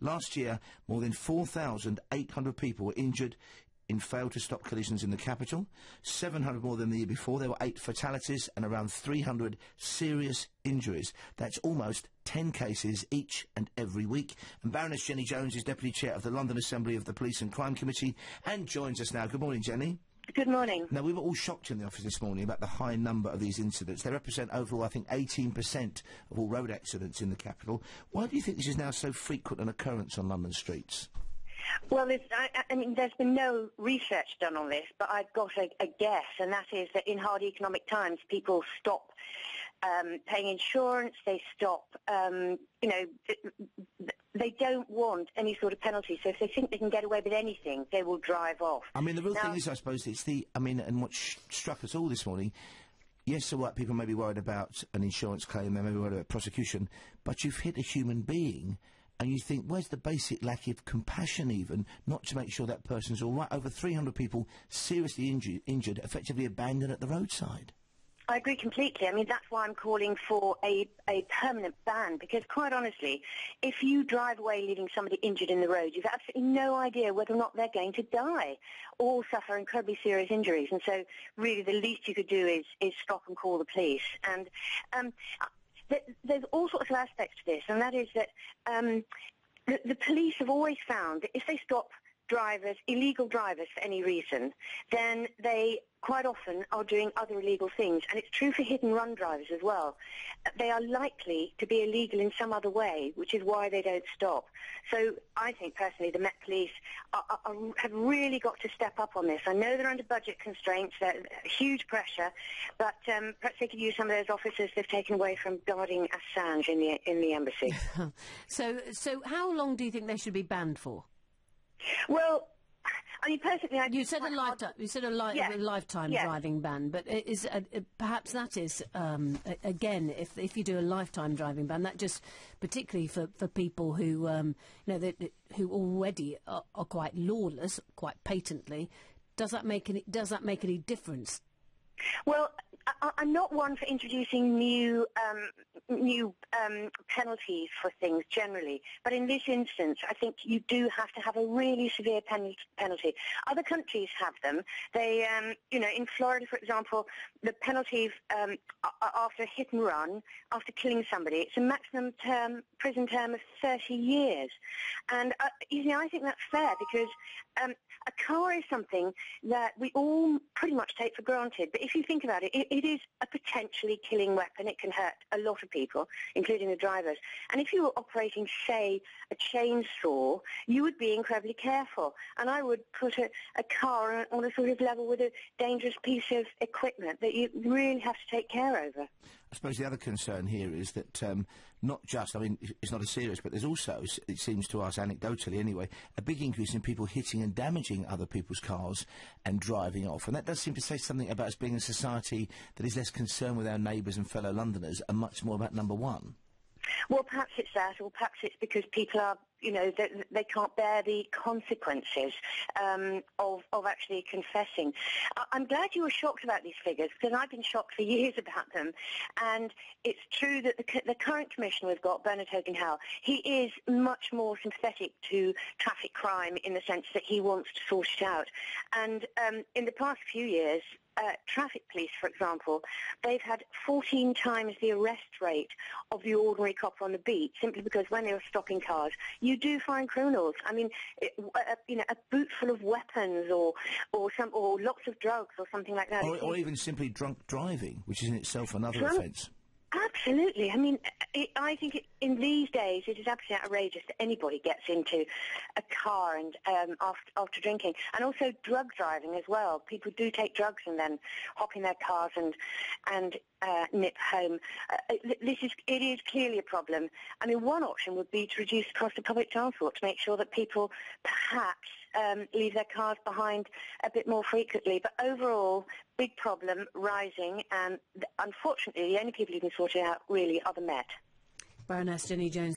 Last year, more than 4,800 people were injured in failed-to-stop collisions in the capital, 700 more than the year before. There were 8 fatalities and around 300 serious injuries. That's almost 10 cases each and every week. And Baroness Jenny Jones is Deputy Chair of the London Assembly of the Police and Crime Committee and joins us now. Good morning, Jenny. Good morning. Now, we were all shocked in the office this morning about the high number of these incidents. They represent overall, I think, 18% of all road accidents in the capital. Why do you think this is now so frequent an occurrence on London streets? Well, there's been no research done on this, but I've got a guess, and that is that in hard economic times, people stop paying insurance, they stop, they don't want any sort of penalty, so if they think they can get away with anything, they will drive off. I mean, the real thing is, I suppose, it's the, and what struck us all this morning, yes, so what, people may be worried about an insurance claim, they may be worried about prosecution, but you've hit a human being. And you think, where's the basic lack of compassion even, not to make sure that person's all right? Over 300 people seriously injured, effectively abandoned at the roadside. I agree completely. I mean, that's why I'm calling for a permanent ban, because quite honestly, if you drive away leaving somebody injured in the road, you've absolutely no idea whether or not they're going to die or suffer incredibly serious injuries. And so really the least you could do is stop and call the police. And there's all sorts of aspects to this, and that is that the police have always found that if they stop drivers, illegal drivers, for any reason, then they quite often are doing other illegal things, and it's true for hit-and-run drivers as well. They are likely to be illegal in some other way, which is why they don't stop. So I think, personally, the Met Police have really got to step up on this. I know they're under budget constraints, they're huge pressure, but perhaps they could use some of those officers they've taken away from guarding Assange in the embassy. So how long do you think they should be banned for? Well, I mean, personally, you said a lifetime. You said a lifetime driving ban, but it is perhaps that is again, if you do a lifetime driving ban, that just particularly for people who who already are quite lawless, quite patently, does that make any difference? Well, I'm not one for introducing new penalties for things generally, but in this instance, I think you do have to have a really severe penalty. Other countries have them. They, in Florida, for example, the penalty after a hit and run, after killing somebody, it's a maximum prison term of 30 years. And I think that's fair, because a car is something that we all pretty much take for granted, but if you think about it, it is a potentially killing weapon. It can hurt a lot of people, including the drivers. And if you were operating, say, a chainsaw, you would be incredibly careful. And I would put a car on a sort of level with a dangerous piece of equipment that you really have to take care over. I suppose the other concern here is that not just, it's not as serious, but there's also, it seems to us anecdotally anyway, a big increase in people hitting and damaging other people's cars and driving off. And that does seem to say something about us being a society that is less concerned with our neighbours and fellow Londoners and much more about number one. Well, perhaps it's that, or perhaps it's because people are, they can't bear the consequences of actually confessing. I'm glad you were shocked about these figures, because I've been shocked for years about them. And it's true that the current commissioner we've got, Bernard Hogan-Howe, he is much more sympathetic to traffic crime in the sense that he wants to sort it out. And in the past few years, traffic police, for example, they've had 14 times the arrest rate of the ordinary cop on the beat, simply because when they were stopping cars, you do find criminals. I mean, a boot full of weapons or lots of drugs or something like that. Or even simply drunk driving, which is in itself another offence. Absolutely. I mean, I think in these days it is absolutely outrageous that anybody gets into a car and after drinking, and also drug driving as well. People do take drugs and then hop in their cars and nip home. It is clearly a problem. I mean, one option would be to reduce the cost of public transport, to make sure that people perhaps leave their cars behind a bit more frequently. But overall, big problem, rising, and unfortunately the only people who can sort it out really are the Met. Baroness Jenny Jones.